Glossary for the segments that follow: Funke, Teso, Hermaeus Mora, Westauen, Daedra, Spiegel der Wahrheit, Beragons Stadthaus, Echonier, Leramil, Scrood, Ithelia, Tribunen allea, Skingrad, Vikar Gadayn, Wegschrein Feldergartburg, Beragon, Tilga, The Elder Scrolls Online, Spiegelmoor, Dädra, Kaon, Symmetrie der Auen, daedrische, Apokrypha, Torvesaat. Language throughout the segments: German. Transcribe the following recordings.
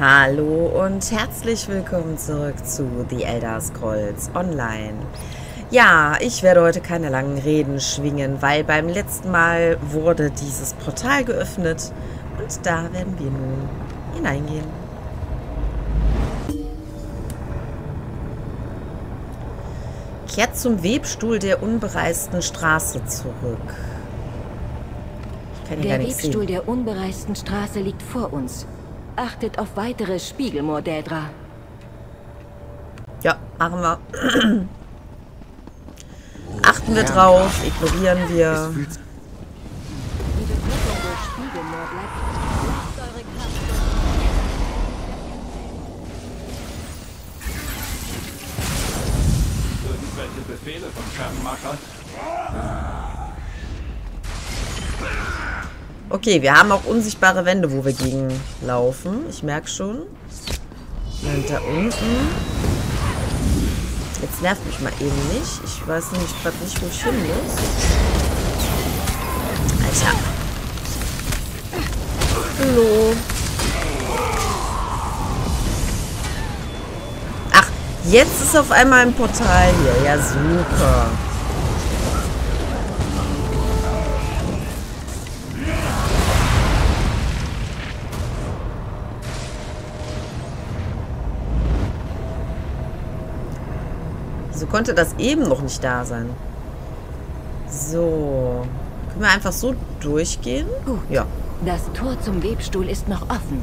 Hallo und herzlich willkommen zurück zu The Elder Scrolls Online. Ja, ich werde heute keine langen Reden schwingen, weil beim letzten Mal wurde dieses Portal geöffnet und da werden wir nun hineingehen. Kehrt zum Webstuhl der unbereisten Straße zurück. Ich kann hier gar nichts sehen. Der Webstuhl der unbereisten Straße liegt vor uns. Achtet auf weitere Spiegelmoor-Dädra. Ja, machen wir. Achten wir drauf, ignorieren wir. Irgendwelche Befehle von Scherbenmachern? Okay, wir haben auch unsichtbare Wände, wo wir gegen laufen. Ich merke schon. Und da unten. Jetzt nervt mich mal eben nicht. Ich weiß nämlich gerade nicht, wo ich hin muss. Alter. Hallo. Ach, jetzt ist auf einmal ein Portal hier. Ja, super. Konnte das eben noch nicht da sein. So. Können wir einfach so durchgehen? Gut. Ja. Das Tor zum Webstuhl ist noch offen.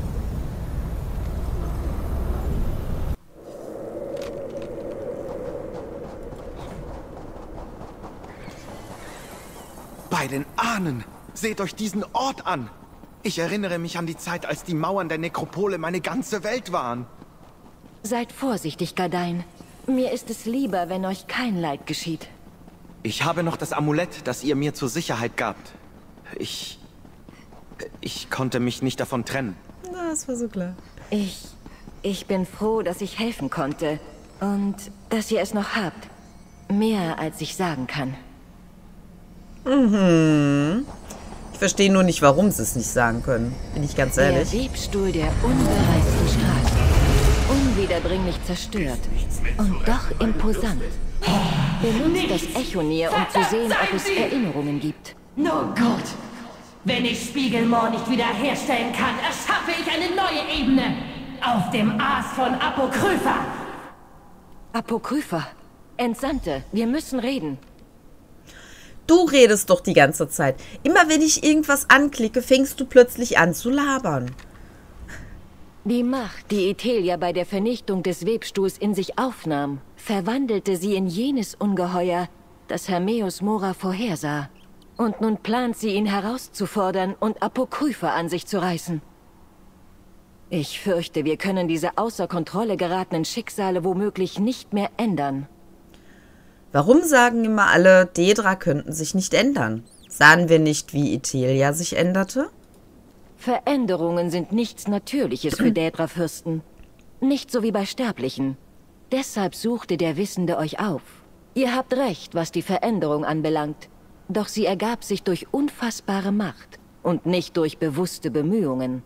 Bei den Ahnen! Seht euch diesen Ort an! Ich erinnere mich an die Zeit, als die Mauern der Nekropole meine ganze Welt waren. Seid vorsichtig, Gadayn. Mir ist es lieber, wenn euch kein Leid geschieht. Ich habe noch das Amulett, das ihr mir zur Sicherheit gabt. Ich konnte mich nicht davon trennen. Na, das war so klar. Ich bin froh, dass ich helfen konnte. Und dass ihr es noch habt. Mehr, als ich sagen kann. Mhm. Ich verstehe nur nicht, warum sie es nicht sagen können. Bin ich ganz ehrlich. Der Webstuhl der unbereisten Straße. Unwiederbringlich zerstört und doch imposant. Benutzt das Echonier, um zu sehen, ob es Erinnerungen gibt. Nur gut. Wenn ich Spiegelmoor nicht wiederherstellen kann, erschaffe ich eine neue Ebene. Auf dem Aas von Apokrypha. Apokrypha? Entsandte, wir müssen reden. Du redest doch die ganze Zeit. Immer wenn ich irgendwas anklicke, fängst du plötzlich an zu labern. Die Macht, die Ithelia bei der Vernichtung des Webstuhls in sich aufnahm, verwandelte sie in jenes Ungeheuer, das Hermaeus Mora vorhersah. Und nun plant sie, ihn herauszufordern und Apokrypha an sich zu reißen. Ich fürchte, wir können diese außer Kontrolle geratenen Schicksale womöglich nicht mehr ändern. Warum sagen immer alle, Dädra könnten sich nicht ändern? Sahen wir nicht, wie Ithelia sich änderte? Veränderungen sind nichts Natürliches für Dädra-Fürsten. Nicht so wie bei Sterblichen. Deshalb suchte der Wissende euch auf. Ihr habt recht, was die Veränderung anbelangt. Doch sie ergab sich durch unfassbare Macht und nicht durch bewusste Bemühungen.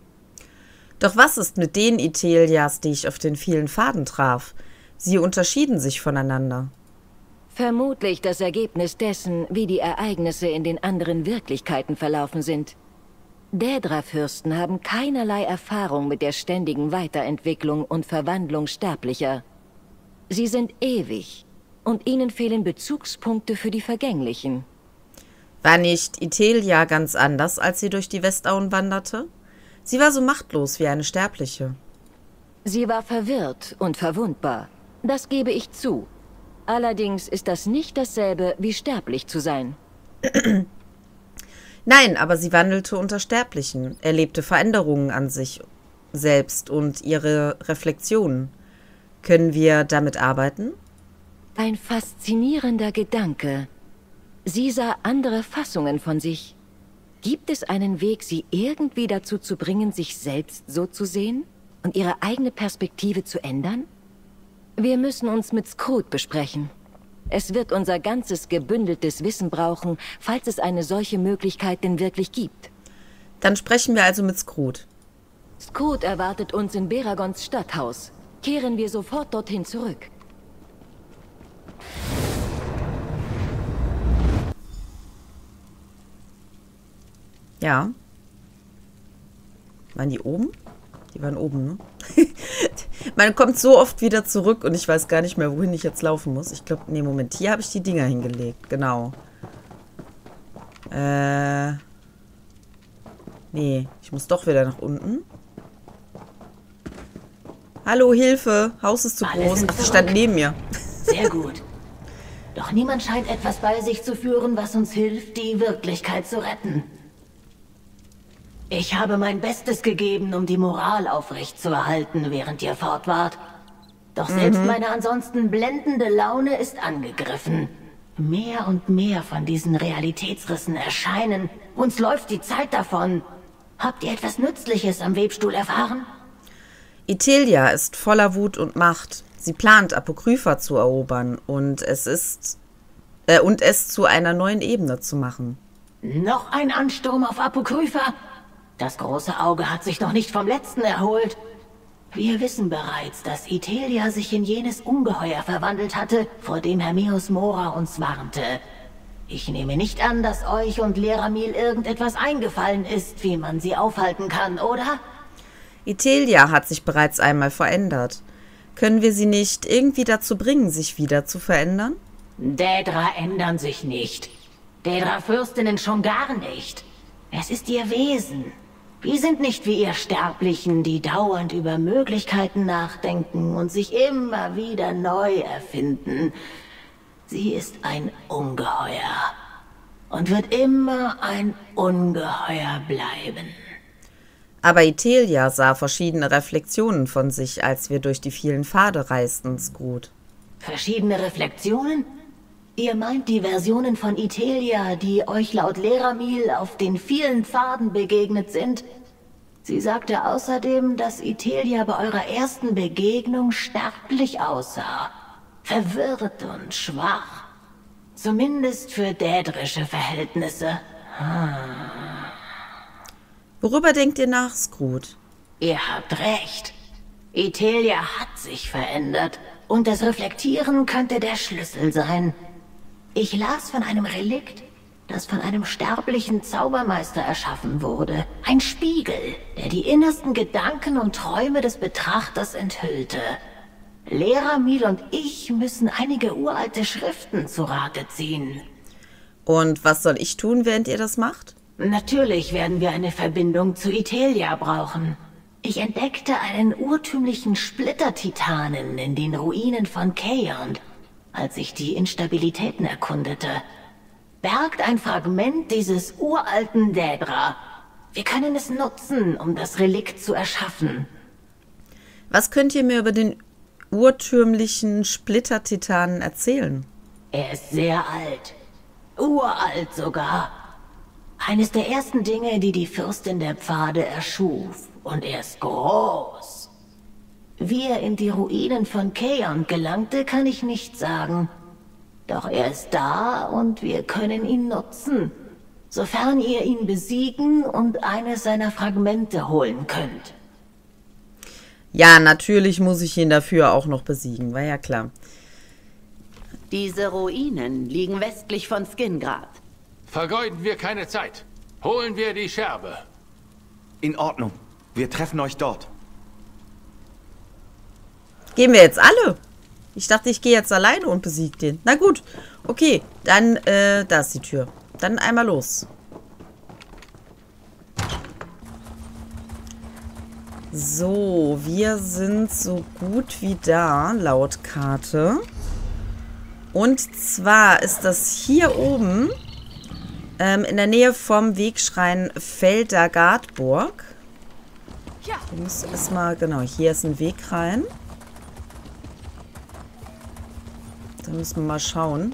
Doch was ist mit den Ithelias, die ich auf den vielen Pfaden traf? Sie unterschieden sich voneinander. Vermutlich das Ergebnis dessen, wie die Ereignisse in den anderen Wirklichkeiten verlaufen sind. Dädra-Fürsten haben keinerlei Erfahrung mit der ständigen Weiterentwicklung und Verwandlung Sterblicher. Sie sind ewig und ihnen fehlen Bezugspunkte für die Vergänglichen. War nicht Ithelia ganz anders, als sie durch die Westauen wanderte? Sie war so machtlos wie eine Sterbliche. Sie war verwirrt und verwundbar. Das gebe ich zu. Allerdings ist das nicht dasselbe, wie sterblich zu sein. Nein, aber sie wandelte unter Sterblichen, erlebte Veränderungen an sich selbst und ihre Reflexionen. Können wir damit arbeiten? Ein faszinierender Gedanke. Sie sah andere Fassungen von sich. Gibt es einen Weg, sie irgendwie dazu zu bringen, sich selbst so zu sehen und ihre eigene Perspektive zu ändern? Wir müssen uns mit Scrood besprechen. Es wird unser ganzes gebündeltes Wissen brauchen, falls es eine solche Möglichkeit denn wirklich gibt. Dann sprechen wir also mit Scrood. Scrood erwartet uns in Beragons Stadthaus. Kehren wir sofort dorthin zurück. Ja. Waren die oben? Die waren oben, ne? Man kommt so oft wieder zurück und ich weiß gar nicht mehr, wohin ich jetzt laufen muss. Ich glaube, nee, Moment, hier habe ich die Dinger hingelegt. Genau. Nee, ich muss doch wieder nach unten. Hallo, Hilfe! Haus ist zu groß. Ach, die stand neben mir. Sehr gut. Doch niemand scheint etwas bei sich zu führen, was uns hilft, die Wirklichkeit zu retten. Ich habe mein Bestes gegeben, um die Moral aufrechtzuerhalten, während ihr fort wart. Doch selbst meine ansonsten blendende Laune ist angegriffen. Mehr und mehr von diesen Realitätsrissen erscheinen. Uns läuft die Zeit davon. Habt ihr etwas Nützliches am Webstuhl erfahren? Ithelia ist voller Wut und Macht. Sie plant, Apokrypha zu erobern und es zu einer neuen Ebene zu machen. Noch ein Ansturm auf Apokrypha? Das große Auge hat sich noch nicht vom letzten erholt. Wir wissen bereits, dass Ithelia sich in jenes Ungeheuer verwandelt hatte, vor dem Hermaeus Mora uns warnte. Ich nehme nicht an, dass euch und Leramil irgendetwas eingefallen ist, wie man sie aufhalten kann, oder? Ithelia hat sich bereits einmal verändert. Können wir sie nicht irgendwie dazu bringen, sich wieder zu verändern? Daedra ändern sich nicht. Daedra-Fürstinnen schon gar nicht. Es ist ihr Wesen. Wir sind nicht wie ihr Sterblichen, die dauernd über Möglichkeiten nachdenken und sich immer wieder neu erfinden. Sie ist ein Ungeheuer und wird immer ein Ungeheuer bleiben. Aber Ithelia sah verschiedene Reflexionen von sich, als wir durch die vielen Pfade reisten, Scrood. Verschiedene Reflexionen? Ihr meint die Versionen von Ithelia, die euch laut Leramil auf den vielen Pfaden begegnet sind? Sie sagte außerdem, dass Ithelia bei eurer ersten Begegnung sterblich aussah. Verwirrt und schwach. Zumindest für dädrische Verhältnisse. Worüber denkt ihr nach, Scrood? Ihr habt recht. Ithelia hat sich verändert. Und das Reflektieren könnte der Schlüssel sein. Ich las von einem Relikt, das von einem sterblichen Zaubermeister erschaffen wurde. Ein Spiegel, der die innersten Gedanken und Träume des Betrachters enthüllte. Leramil und ich müssen einige uralte Schriften zu Rate ziehen. Und was soll ich tun, während ihr das macht? Natürlich werden wir eine Verbindung zu Ithelia brauchen. Ich entdeckte einen urtümlichen Splittertitanen in den Ruinen von Kaon, als ich die Instabilitäten erkundete. Bergt ein Fragment dieses uralten Daedra. Wir können es nutzen, um das Relikt zu erschaffen. Was könnt ihr mir über den urtümlichen Splittertitanen erzählen? Er ist sehr alt. Uralt sogar. Eines der ersten Dinge, die die Fürstin der Pfade erschuf. Und er ist groß. Wie er in die Ruinen von Kaon gelangte, kann ich nicht sagen. Doch er ist da und wir können ihn nutzen, sofern ihr ihn besiegen und eines seiner Fragmente holen könnt. Ja, natürlich muss ich ihn dafür auch noch besiegen, war ja klar. Diese Ruinen liegen westlich von Skingrad. Vergeuden wir keine Zeit. Holen wir die Scherbe. In Ordnung. Wir treffen euch dort. Gehen wir jetzt alle? Ich dachte, ich gehe jetzt alleine und besiege den. Na gut. Okay, dann, da ist die Tür. Dann einmal los. So, wir sind so gut wie da, laut Karte. Und zwar ist das hier oben in der Nähe vom Wegschrein Feldergartburg. Ich muss erstmal, genau, hier ist ein Weg rein. Da müssen wir mal schauen.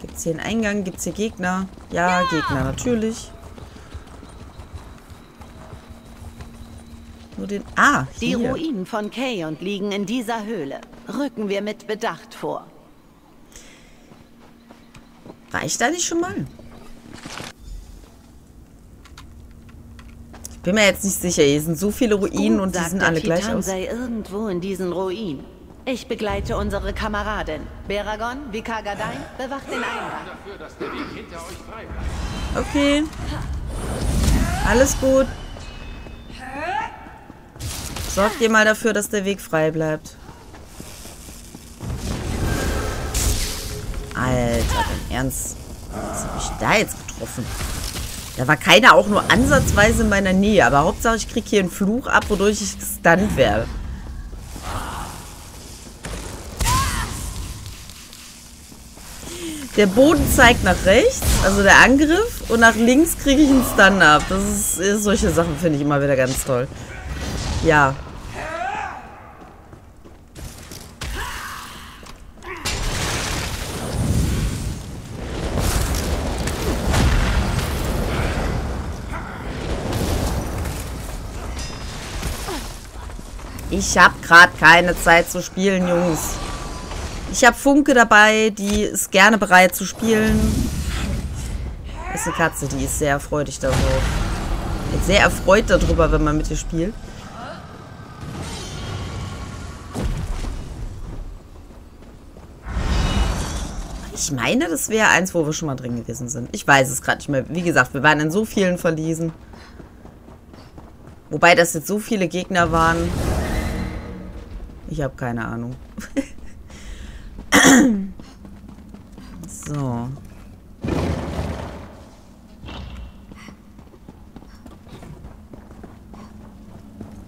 Gibt es hier einen Eingang? Gibt es hier Gegner? Ja, Gegner, natürlich. Nur den... Ah, hier. Die Ruinen von Kaon liegen in dieser Höhle. Rücken wir mit Bedacht vor. War ich da nicht schon mal? Bin mir jetzt nicht sicher, hier sind so viele Ruinen und die sehen alle gleich aus. Sei irgendwo in diesen Ruinen. Ich begleite unsere Kameradin. Beragon, Vikar Gadayn, bewacht den Eingang. Okay. Alles gut. Sorgt ihr mal dafür, dass der Weg frei bleibt. Alter, im Ernst. Was hab ich da jetzt getroffen? Da war keiner auch nur ansatzweise in meiner Nähe. Aber Hauptsache, ich krieg hier einen Fluch ab, wodurch ich gestunt werde. Der Boden zeigt nach rechts, also der Angriff. Und nach links kriege ich einen Stun ab. Das ist solche Sachen finde ich immer wieder ganz toll. Ja. Ich habe gerade keine Zeit zu spielen, Jungs. Ich habe Funke dabei, die ist gerne bereit zu spielen. Das ist eine Katze, die ist sehr erfreulich darüber. Sehr erfreut darüber, wenn man mit ihr spielt. Ich meine, das wäre eins, wo wir schon mal drin gewesen sind. Ich weiß es gerade nicht mehr. Wie gesagt, wir waren in so vielen Verliesen. Wobei das jetzt so viele Gegner waren. Ich habe keine Ahnung. So.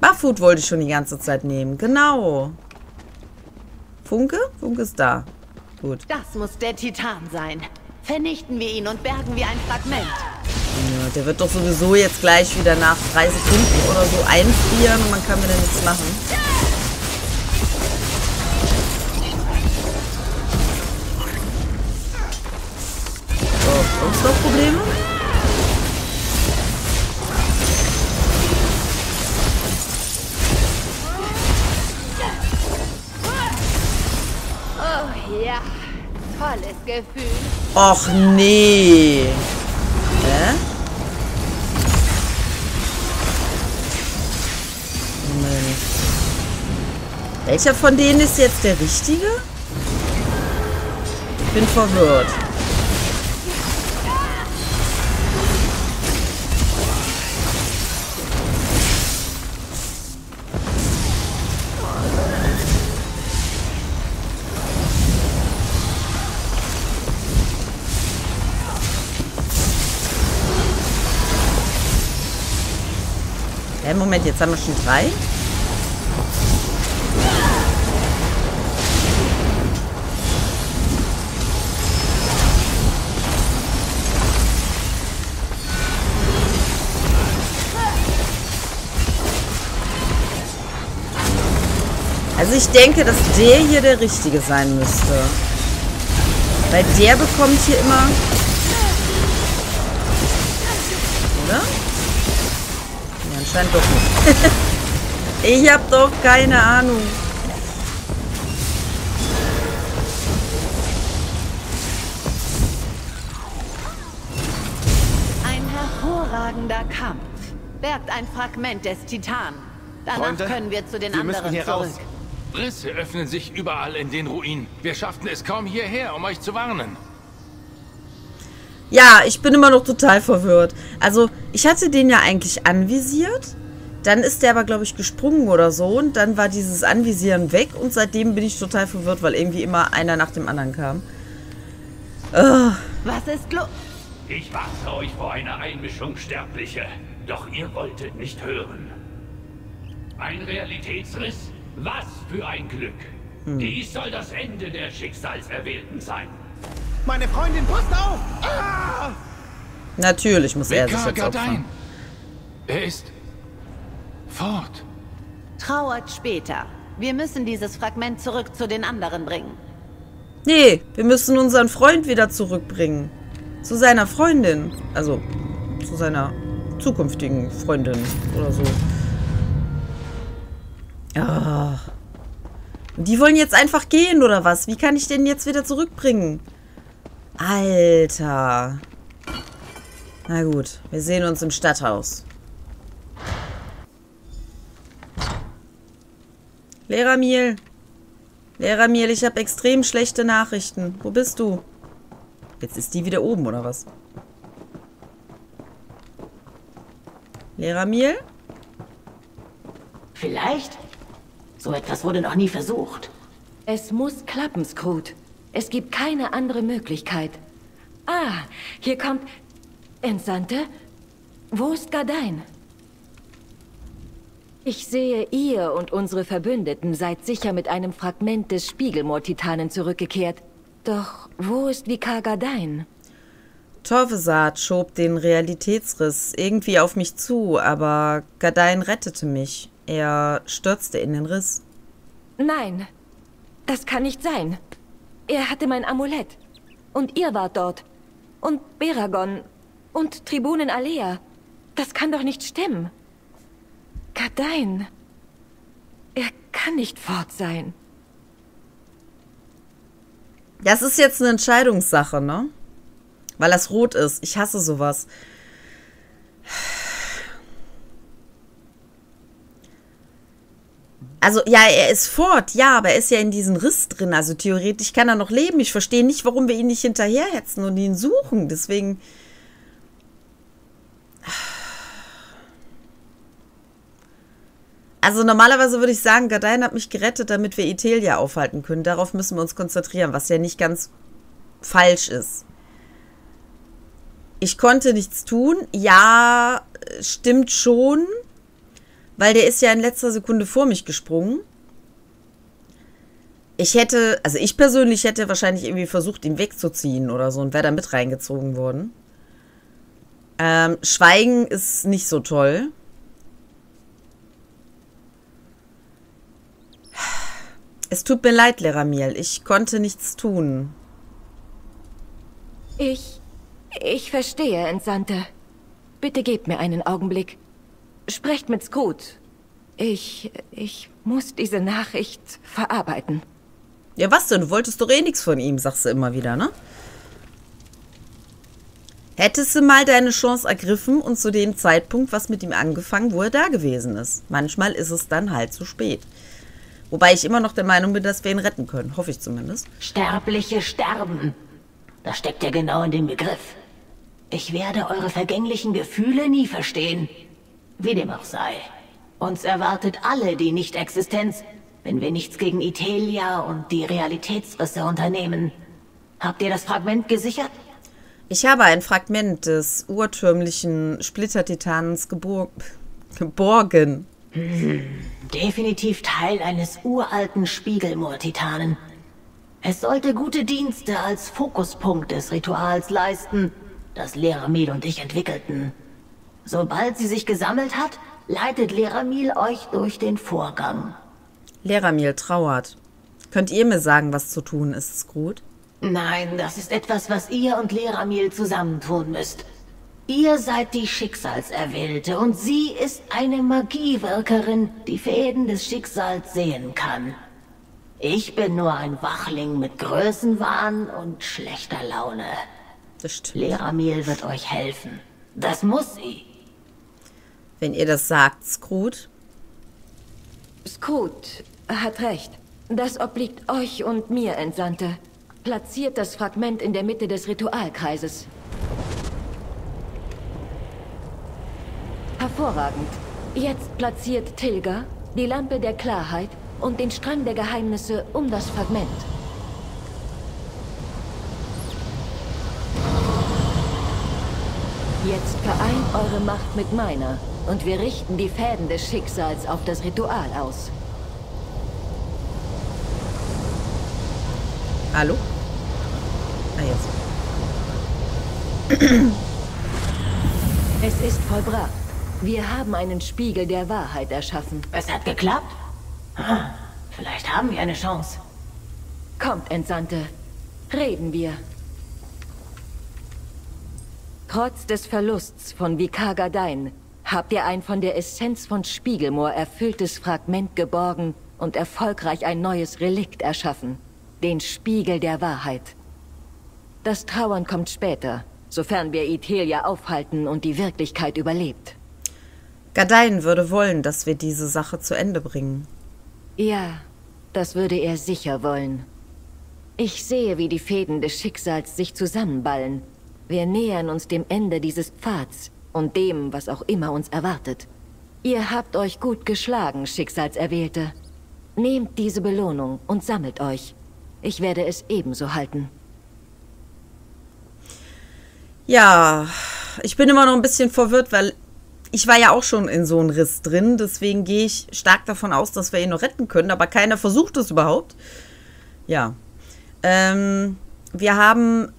Barfoot wollte ich schon die ganze Zeit nehmen. Genau. Funke? Funke ist da. Gut. Das muss der Titan sein. Vernichten wir ihn und bergen wir ein Fragment. Ja, der wird doch sowieso jetzt gleich wieder nach 3 Sekunden oder so einfrieren und man kann wieder nichts machen. Sonst noch Probleme? Oh ja, tolles Gefühl. Och nee. Hä? Moment. Welcher von denen ist jetzt der richtige? Ich bin verwirrt. Moment, jetzt haben wir schon 3. Also ich denke, dass der hier der richtige sein müsste. Weil der bekommt hier immer... Oder? Scheint doch nicht. Ich hab doch keine Ahnung. Ein hervorragender Kampf. Bergt ein Fragment des Titan. Danach Freunde, können wir zu den anderen zurück. Raus. Risse öffnen sich überall in den Ruinen. Wir schafften es kaum hierher, um euch zu warnen. Ja, ich bin immer noch total verwirrt. Also, ich hatte den ja eigentlich anvisiert. Dann ist der aber, glaube ich, gesprungen oder so. Und dann war dieses Anvisieren weg. Und seitdem bin ich total verwirrt, weil irgendwie immer einer nach dem anderen kam. Was ist los? Ich warne euch vor einer Einmischung, Sterbliche. Doch ihr wolltet nicht hören. Ein Realitätsriss? Was für ein Glück. Dies soll das Ende der Schicksalserwählten sein. Meine Freundin, passt auf! Ah! Natürlich muss er sich jetzt opfern. Er ist fort. Trauert später. Wir müssen dieses Fragment zurück zu den anderen bringen. Nee, wir müssen unseren Freund wieder zurückbringen. Zu seiner Freundin. Also, zu seiner zukünftigen Freundin oder so. Ah. Die wollen jetzt einfach gehen, oder was? Wie kann ich den jetzt wieder zurückbringen? Alter. Na gut, wir sehen uns im Stadthaus. Leramil. Leramil, ich habe extrem schlechte Nachrichten. Wo bist du? Jetzt ist die wieder oben, oder was? Leramil? Vielleicht? So etwas wurde noch nie versucht. Es muss klappen, Scrood. Es gibt keine andere Möglichkeit. Ah, hier kommt... Entsandte? Wo ist Gadayn? Ich sehe, ihr und unsere Verbündeten seid sicher mit einem Fragment des Spiegelmoor-Titanen zurückgekehrt. Doch wo ist Vikar Gadayn? Torvesaat schob den Realitätsriss irgendwie auf mich zu, aber Gadayn rettete mich. Er stürzte in den Riss. Nein, das kann nicht sein. Er hatte mein Amulett. Und ihr wart dort. Und Beragon. Und Tribunen allea. Das kann doch nicht stimmen. Gadayn. Er kann nicht fort sein. Das ist jetzt eine Entscheidungssache, ne? Weil das rot ist. Ich hasse sowas. Also, ja, er ist fort, ja, aber er ist ja in diesem Riss drin. Also, theoretisch kann er noch leben. Ich verstehe nicht, warum wir ihn nicht hinterherhetzen und ihn suchen. Deswegen... Also, normalerweise würde ich sagen, Gadayn hat mich gerettet, damit wir Ithelia aufhalten können. Darauf müssen wir uns konzentrieren, was ja nicht ganz falsch ist. Ich konnte nichts tun. Ja, stimmt schon. Weil der ist ja in letzter Sekunde vor mich gesprungen. Ich hätte, also ich persönlich hätte wahrscheinlich irgendwie versucht, ihn wegzuziehen oder so und wäre da mit reingezogen worden. Schweigen ist nicht so toll. Es tut mir leid, Leramil. Ich konnte nichts tun. Ich verstehe, Entsandte. Bitte gebt mir einen Augenblick. Sprecht mit Scrood. Ich muss diese Nachricht verarbeiten. Ja, was denn? Du wolltest doch eh nichts von ihm, sagst du immer wieder, ne? Hättest du mal deine Chance ergriffen und zu dem Zeitpunkt was mit ihm angefangen, wo er da gewesen ist. Manchmal ist es dann halt zu spät. Wobei ich immer noch der Meinung bin, dass wir ihn retten können. Hoffe ich zumindest. Sterbliche sterben. Das steckt ja genau in dem Begriff. Ich werde eure vergänglichen Gefühle nie verstehen. Wie dem auch sei. Uns erwartet alle die Nicht-Existenz, wenn wir nichts gegen Ithelia und die Realitätsrisse unternehmen. Habt ihr das Fragment gesichert? Ich habe ein Fragment des urtümlichen Splittertitans geborgen. Definitiv Teil eines uralten Spiegelmoor-Titanen. Es sollte gute Dienste als Fokuspunkt des Rituals leisten, das Leramil und ich entwickelten. Sobald sie sich gesammelt hat, leitet Leramil euch durch den Vorgang. Leramil trauert. Könnt ihr mir sagen, was zu tun ist, Scrood? Nein, das ist etwas, was ihr und Leramil zusammentun müsst. Ihr seid die Schicksalserwählte und sie ist eine Magiewirkerin, die Fäden des Schicksals sehen kann. Ich bin nur ein Wachling mit Größenwahn und schlechter Laune. Das stimmt. Leramil wird euch helfen. Das muss sie. Wenn ihr das sagt, Scrood. Scrood hat recht. Das obliegt euch und mir, Entsandte. Platziert das Fragment in der Mitte des Ritualkreises. Hervorragend. Jetzt platziert Tilga die Lampe der Klarheit und den Strang der Geheimnisse um das Fragment. Jetzt vereint eure Macht mit meiner und wir richten die Fäden des Schicksals auf das Ritual aus. Hallo? Ah, jetzt. Es ist vollbracht. Wir haben einen Spiegel der Wahrheit erschaffen. Es hat geklappt? Ah, vielleicht haben wir eine Chance. Kommt, Entsandte. Reden wir. Trotz des Verlusts von Vikar Gadayn habt ihr ein von der Essenz von Spiegelmoor erfülltes Fragment geborgen und erfolgreich ein neues Relikt erschaffen. Den Spiegel der Wahrheit. Das Trauern kommt später, sofern wir Ithelia aufhalten und die Wirklichkeit überlebt. Gadayn würde wollen, dass wir diese Sache zu Ende bringen. Ja, das würde er sicher wollen. Ich sehe, wie die Fäden des Schicksals sich zusammenballen. Wir nähern uns dem Ende dieses Pfads und dem, was auch immer uns erwartet. Ihr habt euch gut geschlagen, Schicksalserwählte. Nehmt diese Belohnung und sammelt euch. Ich werde es ebenso halten. Ja, ich bin immer noch ein bisschen verwirrt, weil ich war ja auch schon in so einem Riss drin. Deswegen gehe ich stark davon aus, dass wir ihn noch retten können. Aber keiner versucht es überhaupt. Ja. Wir haben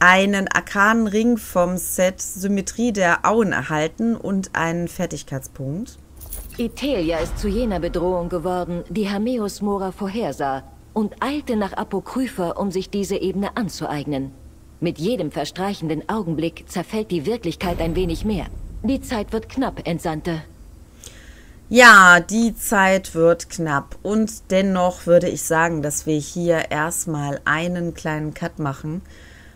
einen arkanen Ring vom Set Symmetrie der Auen erhalten und einen Fertigkeitspunkt. Ithelia ist zu jener Bedrohung geworden, die Hermaeus Mora vorhersah, und eilte nach Apokrypha, um sich diese Ebene anzueignen. Mit jedem verstreichenden Augenblick zerfällt die Wirklichkeit ein wenig mehr. Die Zeit wird knapp, Entsandte. Ja, die Zeit wird knapp. Und dennoch würde ich sagen, dass wir hier erstmal einen kleinen Cut machen.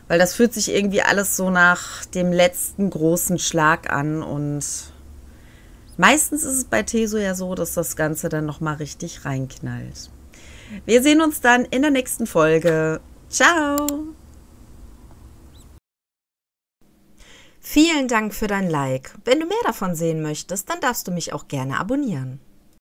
Weil das fühlt sich irgendwie alles so nach dem letzten großen Schlag an. Und meistens ist es bei Teso ja so, dass das Ganze dann nochmal richtig reinknallt. Wir sehen uns dann in der nächsten Folge. Ciao! Vielen Dank für dein Like. Wenn du mehr davon sehen möchtest, dann darfst du mich auch gerne abonnieren.